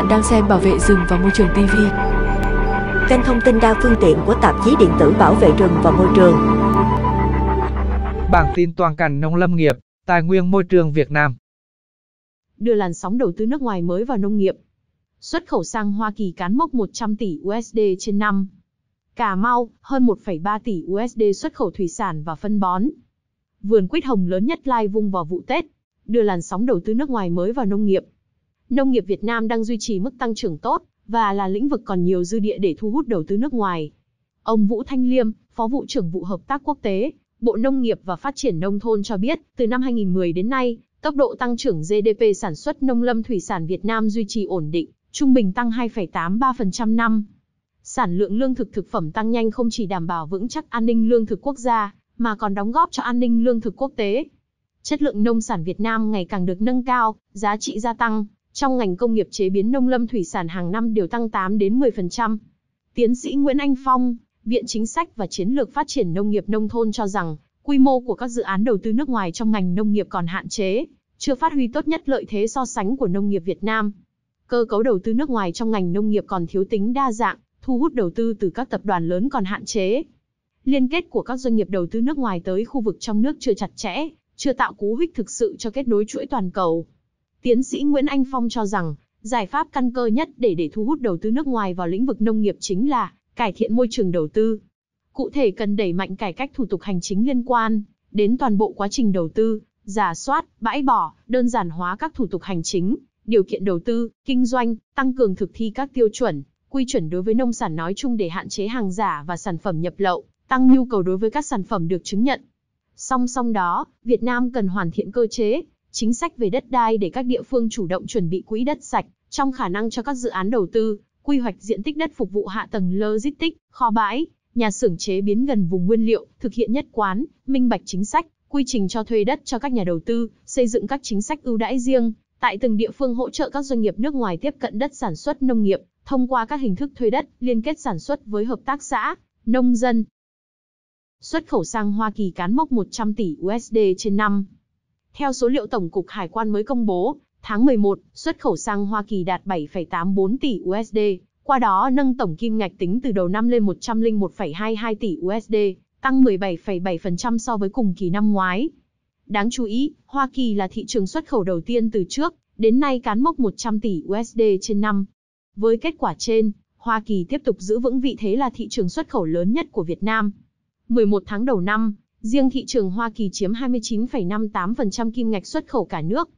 bạn đang xem Bảo vệ rừng và môi trường TV, kênh thông tin đa phương tiện của tạp chí điện tử Bảo vệ rừng và môi trường. Bản tin toàn cảnh nông lâm nghiệp, tài nguyên môi trường Việt Nam. Đưa làn sóng đầu tư nước ngoài mới vào nông nghiệp. Xuất khẩu sang Hoa Kỳ cán mốc 100 tỷ USD trên năm. Cà Mau, hơn 1,3 tỷ USD xuất khẩu thủy sản và phân bón. Vườn quýt hồng lớn nhất Lai Vung vào vụ Tết. Đưa làn sóng đầu tư nước ngoài mới vào nông nghiệp. Nông nghiệp Việt Nam đang duy trì mức tăng trưởng tốt và là lĩnh vực còn nhiều dư địa để thu hút đầu tư nước ngoài. Ông Vũ Thanh Liêm, Phó vụ trưởng vụ hợp tác quốc tế, Bộ Nông nghiệp và Phát triển Nông thôn cho biết, từ năm 2010 đến nay, tốc độ tăng trưởng GDP sản xuất nông lâm thủy sản Việt Nam duy trì ổn định, trung bình tăng 2,83% năm. Sản lượng lương thực thực phẩm tăng nhanh không chỉ đảm bảo vững chắc an ninh lương thực quốc gia, mà còn đóng góp cho an ninh lương thực quốc tế. Chất lượng nông sản Việt Nam ngày càng được nâng cao, giá trị gia tăng trong ngành công nghiệp chế biến nông lâm thủy sản hàng năm đều tăng 8 đến 10%. Tiến sĩ Nguyễn Anh Phong, Viện Chính sách và Chiến lược Phát triển Nông nghiệp Nông thôn cho rằng, quy mô của các dự án đầu tư nước ngoài trong ngành nông nghiệp còn hạn chế, chưa phát huy tốt nhất lợi thế so sánh của nông nghiệp Việt Nam. Cơ cấu đầu tư nước ngoài trong ngành nông nghiệp còn thiếu tính đa dạng, thu hút đầu tư từ các tập đoàn lớn còn hạn chế. Liên kết của các doanh nghiệp đầu tư nước ngoài tới khu vực trong nước chưa chặt chẽ, chưa tạo cú hích thực sự cho kết nối chuỗi toàn cầu. Tiến sĩ Nguyễn Anh Phong cho rằng, giải pháp căn cơ nhất để thu hút đầu tư nước ngoài vào lĩnh vực nông nghiệp chính là cải thiện môi trường đầu tư. Cụ thể cần đẩy mạnh cải cách thủ tục hành chính liên quan đến toàn bộ quá trình đầu tư, rà soát, bãi bỏ, đơn giản hóa các thủ tục hành chính, điều kiện đầu tư, kinh doanh, tăng cường thực thi các tiêu chuẩn, quy chuẩn đối với nông sản nói chung để hạn chế hàng giả và sản phẩm nhập lậu, tăng nhu cầu đối với các sản phẩm được chứng nhận. Song song đó, Việt Nam cần hoàn thiện cơ chế, chính sách về đất đai để các địa phương chủ động chuẩn bị quỹ đất sạch, trong khả năng cho các dự án đầu tư, quy hoạch diện tích đất phục vụ hạ tầng logistics, kho bãi, nhà xưởng chế biến gần vùng nguyên liệu, thực hiện nhất quán, minh bạch chính sách, quy trình cho thuê đất cho các nhà đầu tư, xây dựng các chính sách ưu đãi riêng, tại từng địa phương hỗ trợ các doanh nghiệp nước ngoài tiếp cận đất sản xuất nông nghiệp, thông qua các hình thức thuê đất, liên kết sản xuất với hợp tác xã, nông dân. Xuất khẩu sang Hoa Kỳ cán mốc 100 tỷ USD trên năm. Theo số liệu Tổng cục Hải quan mới công bố, tháng 11, xuất khẩu sang Hoa Kỳ đạt 7,84 tỷ USD, qua đó nâng tổng kim ngạch tính từ đầu năm lên 101,22 tỷ USD, tăng 17,7% so với cùng kỳ năm ngoái. Đáng chú ý, Hoa Kỳ là thị trường xuất khẩu đầu tiên từ trước đến nay cán mốc 100 tỷ USD trên năm. Với kết quả trên, Hoa Kỳ tiếp tục giữ vững vị thế là thị trường xuất khẩu lớn nhất của Việt Nam. 11 tháng đầu năm, riêng thị trường Hoa Kỳ chiếm 29,58% kim ngạch xuất khẩu cả nước.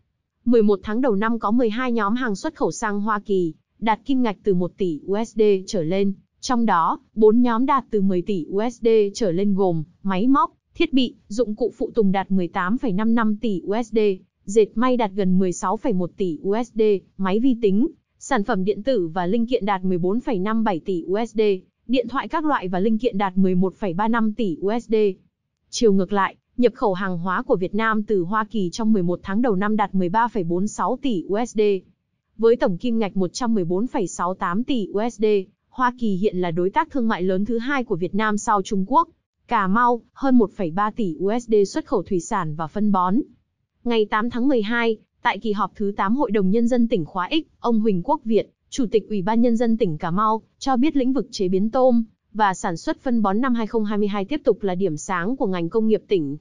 11 tháng đầu năm có 12 nhóm hàng xuất khẩu sang Hoa Kỳ, đạt kim ngạch từ 1 tỷ USD trở lên, trong đó, 4 nhóm đạt từ 10 tỷ USD trở lên gồm máy móc, thiết bị, dụng cụ phụ tùng đạt 18,55 tỷ USD, dệt may đạt gần 16,1 tỷ USD, máy vi tính, sản phẩm điện tử và linh kiện đạt 14,57 tỷ USD, điện thoại các loại và linh kiện đạt 11,35 tỷ USD. Chiều ngược lại, nhập khẩu hàng hóa của Việt Nam từ Hoa Kỳ trong 11 tháng đầu năm đạt 13,46 tỷ USD. Với tổng kim ngạch 114,68 tỷ USD, Hoa Kỳ hiện là đối tác thương mại lớn thứ hai của Việt Nam sau Trung Quốc. Cà Mau, hơn 1,3 tỷ USD xuất khẩu thủy sản và phân bón. Ngày 8 tháng 12, tại kỳ họp thứ 8 Hội đồng Nhân dân tỉnh khóa X, ông Huỳnh Quốc Việt, Chủ tịch Ủy ban Nhân dân tỉnh Cà Mau, cho biết lĩnh vực chế biến tôm và sản xuất phân bón năm 2022 tiếp tục là điểm sáng của ngành công nghiệp tỉnh.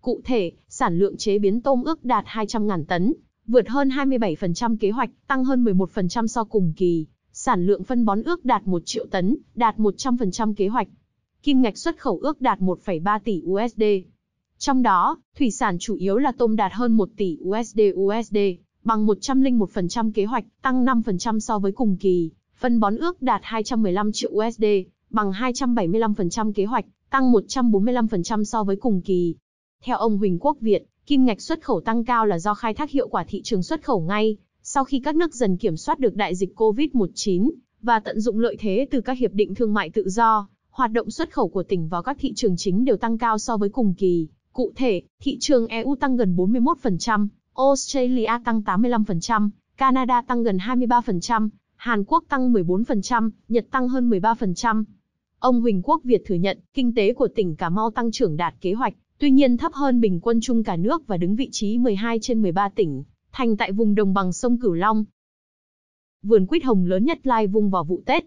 Cụ thể, sản lượng chế biến tôm ước đạt 200.000 tấn, vượt hơn 27% kế hoạch, tăng hơn 11% so cùng kỳ. Sản lượng phân bón ước đạt 1 triệu tấn, đạt 100% kế hoạch. Kim ngạch xuất khẩu ước đạt 1,3 tỷ USD. Trong đó, thủy sản chủ yếu là tôm đạt hơn 1 tỷ USD, bằng 101% kế hoạch, tăng 5% so với cùng kỳ. Phân bón ước đạt 215 triệu USD, bằng 275% kế hoạch, tăng 145% so với cùng kỳ. Theo ông Huỳnh Quốc Việt, kim ngạch xuất khẩu tăng cao là do khai thác hiệu quả thị trường xuất khẩu ngay sau khi các nước dần kiểm soát được đại dịch COVID-19 và tận dụng lợi thế từ các hiệp định thương mại tự do. Hoạt động xuất khẩu của tỉnh vào các thị trường chính đều tăng cao so với cùng kỳ. Cụ thể, thị trường EU tăng gần 41%, Australia tăng 85%, Canada tăng gần 23%, Hàn Quốc tăng 14%, Nhật tăng hơn 13%. Ông Huỳnh Quốc Việt thừa nhận, kinh tế của tỉnh Cà Mau tăng trưởng đạt kế hoạch, tuy nhiên thấp hơn bình quân chung cả nước và đứng vị trí 12 trên 13 tỉnh, thành tại vùng đồng bằng sông Cửu Long. vườn quýt hồng lớn nhất Lai Vung vào vụ Tết.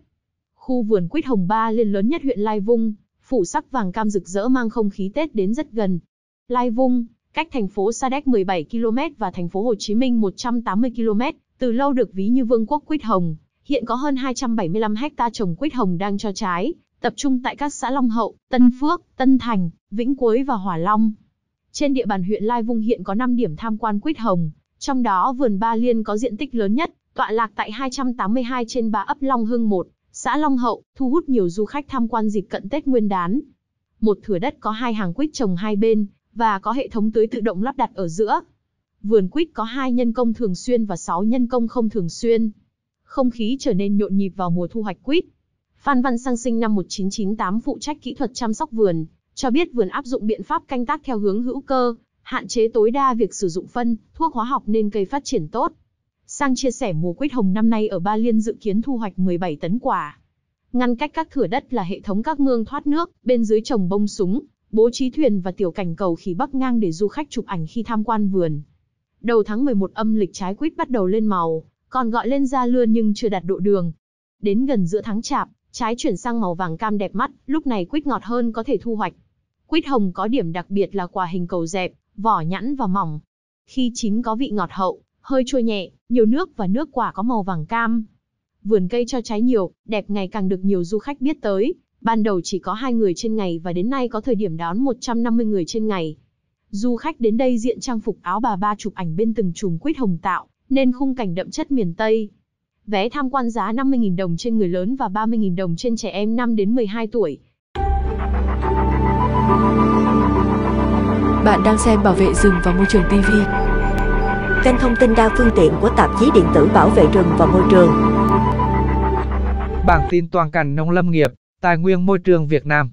Khu vườn quýt hồng Ba Liên lớn nhất huyện Lai Vung, phủ sắc vàng cam rực rỡ mang không khí Tết đến rất gần. Lai Vung, cách thành phố Sa Đéc 17 km và thành phố Hồ Chí Minh 180 km, từ lâu được ví như vương quốc quýt hồng. Hiện có hơn 275 ha trồng quýt hồng đang cho trái, tập trung tại các xã Long Hậu, Tân Phước, Tân Thành, Vĩnh Quối và Hòa Long. Trên địa bàn huyện Lai Vung hiện có 5 điểm tham quan quýt hồng, trong đó vườn Ba Liên có diện tích lớn nhất, tọa lạc tại 282 trên 3 ấp Long Hưng 1, xã Long Hậu, thu hút nhiều du khách tham quan dịp cận Tết Nguyên đán. Một thửa đất có 2 hàng quýt trồng hai bên và có hệ thống tưới tự động lắp đặt ở giữa. Vườn quýt có 2 nhân công thường xuyên và 6 nhân công không thường xuyên. Không khí trở nên nhộn nhịp vào mùa thu hoạch quýt. Phan Văn Sang sinh năm 1998 phụ trách kỹ thuật chăm sóc vườn, cho biết vườn áp dụng biện pháp canh tác theo hướng hữu cơ, hạn chế tối đa việc sử dụng phân, thuốc hóa học nên cây phát triển tốt. Sang chia sẻ mùa quýt hồng năm nay ở Ba Liên dự kiến thu hoạch 17 tấn quả. Ngăn cách các thửa đất là hệ thống các mương thoát nước, bên dưới trồng bông súng, bố trí thuyền và tiểu cảnh cầu khỉ bắc ngang để du khách chụp ảnh khi tham quan vườn. Đầu tháng 11 âm lịch trái quýt bắt đầu lên màu, còn gọi lên da lưa nhưng chưa đạt độ đường. Đến gần giữa tháng Chạp, trái chuyển sang màu vàng cam đẹp mắt, lúc này quýt ngọt hơn có thể thu hoạch. Quýt hồng có điểm đặc biệt là quả hình cầu dẹp, vỏ nhẵn và mỏng. Khi chín có vị ngọt hậu, hơi chua nhẹ, nhiều nước và nước quả có màu vàng cam. Vườn cây cho trái nhiều, đẹp ngày càng được nhiều du khách biết tới. Ban đầu chỉ có 2 người trên ngày và đến nay có thời điểm đón 150 người trên ngày. Du khách đến đây diện trang phục áo bà ba chụp ảnh bên từng chùm quýt hồng tạo nên khung cảnh đậm chất miền Tây. Vé tham quan giá 50.000 đồng trên người lớn và 30.000 đồng trên trẻ em 5 đến 12 tuổi. Bạn đang xem Bảo vệ rừng và môi trường TV, kênh thông tin đa phương tiện của tạp chí điện tử Bảo vệ rừng và môi trường. Bảng tin toàn cảnh nông lâm nghiệp, tài nguyên môi trường Việt Nam.